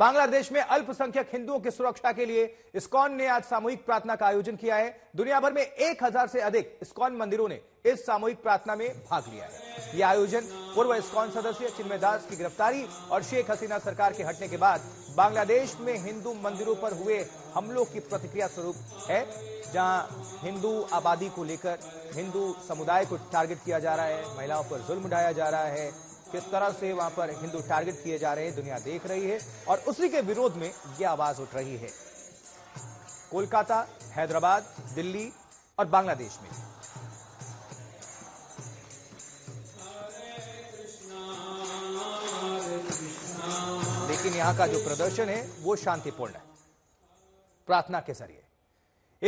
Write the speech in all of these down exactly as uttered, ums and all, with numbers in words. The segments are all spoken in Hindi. बांग्लादेश में अल्पसंख्यक हिंदुओं की सुरक्षा के लिए इस्कॉन ने आज सामूहिक प्रार्थना का आयोजन किया है। दुनिया भर में एक हजार से अधिक इस्कॉन मंदिरों ने इस सामूहिक प्रार्थना में भाग लिया है। यह आयोजन पूर्व इस्कॉन सदस्य चिन्मय दास की गिरफ्तारी और शेख हसीना सरकार के हटने के बाद बांग्लादेश में हिंदू मंदिरों पर हुए हमलों की प्रतिक्रिया स्वरूप है, जहां हिंदू आबादी को लेकर हिंदू समुदाय को टारगेट किया जा रहा है, महिलाओं पर जुल्म ढाया जा रहा है, किस तरह से वहां पर हिंदू टारगेट किए जा रहे हैं दुनिया देख रही है और उसी के विरोध में यह आवाज उठ रही है। कोलकाता, हैदराबाद, दिल्ली और बांग्लादेश में लेकिन यहां का जो प्रदर्शन है वो शांतिपूर्ण है प्रार्थना के जरिए।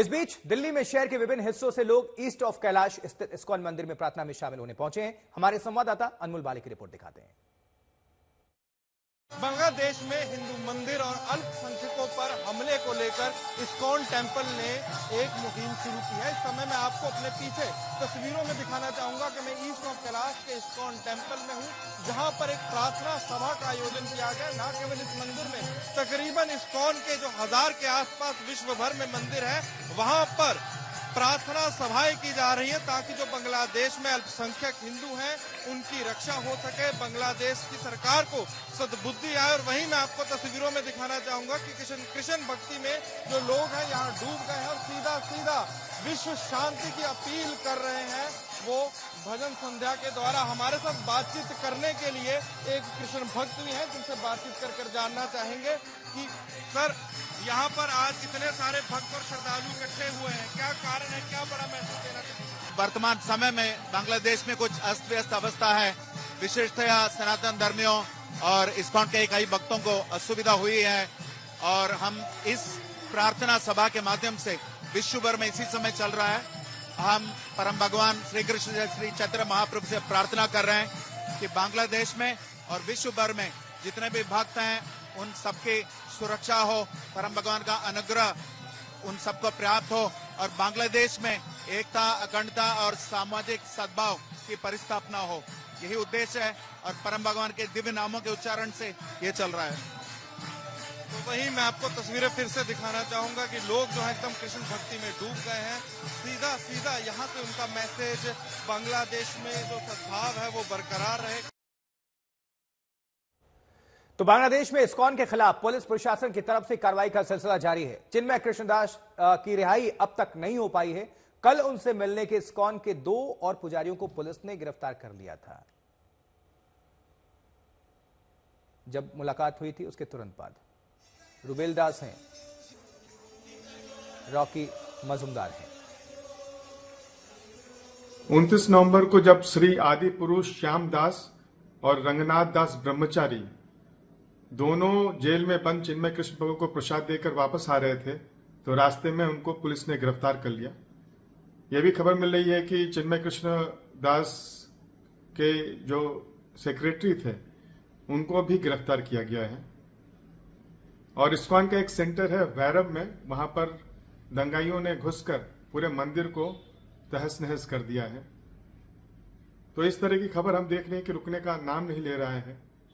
इस बीच दिल्ली में शहर के विभिन्न हिस्सों से लोग ईस्ट ऑफ कैलाश स्थित इस्कॉन मंदिर में प्रार्थना में शामिल होने पहुंचे हैं। हमारे संवाददाता अनमोल बाली की रिपोर्ट दिखाते हैं। बांग्लादेश में हिंदू मंदिर और अल्पसंख्यकों पर हमले को लेकर इस्कॉन टेम्पल ने एक मुहिम शुरू की है। इस समय मैं आपको अपने पीछे तस्वीरों में दिखाना चाहूंगा कि मैं ईस्ट ऑफ कैलाश के इस्कॉन टेम्पल में हूं, जहां पर एक प्रार्थना सभा का आयोजन किया गया। न केवल इस मंदिर में, तकरीबन इस्कॉन के जो हजार के आसपास विश्व भर में मंदिर है वहाँ पर प्रार्थना सभाएं की जा रही है ताकि जो बांग्लादेश में अल्पसंख्यक हिंदू हैं उनकी रक्षा हो सके, बांग्लादेश की सरकार को सद्बुद्धि आए। और वहीं मैं आपको तस्वीरों में दिखाना चाहूंगा कि कृष्ण कृष्ण भक्ति में जो लोग हैं यहाँ डूब गए हैं और सीधा सीधा विश्व शांति की अपील कर रहे हैं। वो भजन संध्या के द्वारा हमारे साथ बातचीत करने के लिए एक कृष्ण भक्त भी हैं जिनसे बातचीत कर कर जानना चाहेंगे कि सर, यहाँ पर आज इतने सारे भक्त और श्रद्धालु इकट्ठे हुए हैं, क्या कारण है, क्या बड़ा मैसेज देना चाहिए? वर्तमान समय में बांग्लादेश में कुछ अस्त व्यस्त अवस्था है, विशेषतया सनातन धर्मियों और इस्कॉन के कई भक्तों को असुविधा हुई है और हम इस प्रार्थना सभा के माध्यम से विश्व भर में इसी समय चल रहा है। हम परम भगवान श्री कृष्ण श्री चैतन्य महाप्रभु से प्रार्थना कर रहे हैं कि बांग्लादेश में और विश्व भर में जितने भी भक्त हैं उन सबकी सुरक्षा हो, परम भगवान का अनुग्रह उन सबको प्राप्त हो और बांग्लादेश में एकता, अखंडता और सामाजिक सद्भाव की परिस्थापना हो। यही उद्देश्य है और परम भगवान के दिव्य नामों के उच्चारण से ये चल रहा है। तो वही मैं आपको तस्वीरें फिर से दिखाना चाहूंगा कि लोग जो है एकदम कृष्ण भक्ति में डूब गए हैं, सीधा सीधा यहाँ से उनका मैसेज बांग्लादेश में जो सद्भाव है वो बरकरार रहे। तो बांग्लादेश में इस्कॉन के खिलाफ पुलिस प्रशासन की तरफ से कार्रवाई का सिलसिला जारी है। चिन्मय कृष्ण दास की रिहाई अब तक नहीं हो पाई है। कल उनसे मिलने के इस्कॉन के दो और पुजारियों को पुलिस ने गिरफ्तार कर लिया था। जब मुलाकात हुई थी उसके तुरंत बाद रुबेल दास हैं, रॉकी मजुमदार हैं। उनतीस नवंबर को जब श्री आदि पुरुष श्याम दास और रंगनाथ दास ब्रह्मचारी दोनों जेल में बंद चिन्मय कृष्ण प्रभु को प्रसाद देकर वापस आ रहे थे तो रास्ते में उनको पुलिस ने गिरफ्तार कर लिया। यह भी खबर मिल रही है कि चिन्मय कृष्ण दास के जो सेक्रेटरी थे उनको भी गिरफ्तार किया गया है। और इस्कॉन का एक सेंटर है वैरब में, वहां पर दंगाइयों ने घुसकर पूरे मंदिर को तहस नहस कर दिया है। तो इस तरह की खबर हम देख रहे हैं कि रुकने का नाम नहीं ले रहा है।